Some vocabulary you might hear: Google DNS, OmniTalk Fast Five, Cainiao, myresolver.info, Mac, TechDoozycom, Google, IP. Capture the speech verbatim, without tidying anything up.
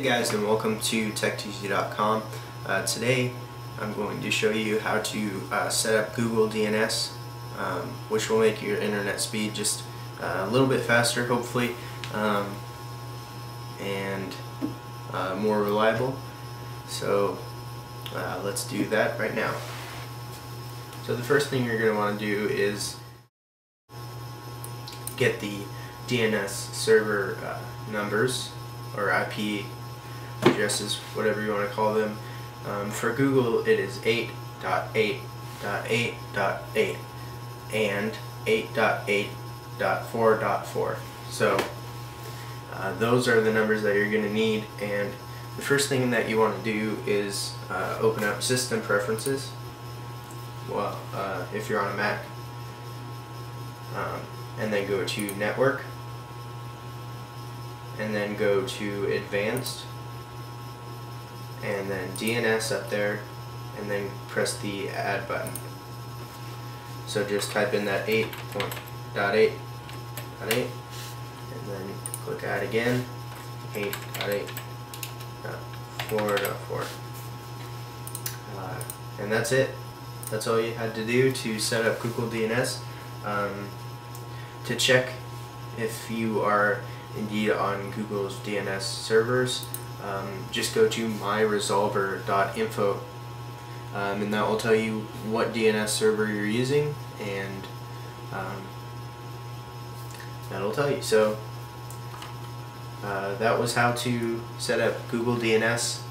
Hey guys, and welcome to tech doozy dot com. Uh, today I'm going to show you how to uh, set up Google D N S, um, which will make your internet speed just uh, a little bit faster, hopefully, um, and uh, more reliable. So uh, let's do that right now. So the first thing you're going to want to do is get the D N S server uh, numbers, or I P addresses, whatever you want to call them. Um, for Google, it is eight dot eight dot eight dot eight and eight dot eight dot four dot four. So uh, those are the numbers that you're going to need, and the first thing that you want to do is uh, open up System Preferences. Well, uh, if you're on a Mac, um, and then go to Network, and then go to Advanced, and then D N S up there, and then press the Add button. So just type in that eight dot eight dot eight, and then click Add again, eight dot eight dot four dot four. Uh, and that's it. That's all you had to do to set up Google D N S. Um, to check if you are indeed on Google's D N S servers, um, just go to my resolver dot info, um, and that will tell you what D N S server you're using, and um, that'll tell you. So uh, that was how to set up Google D N S.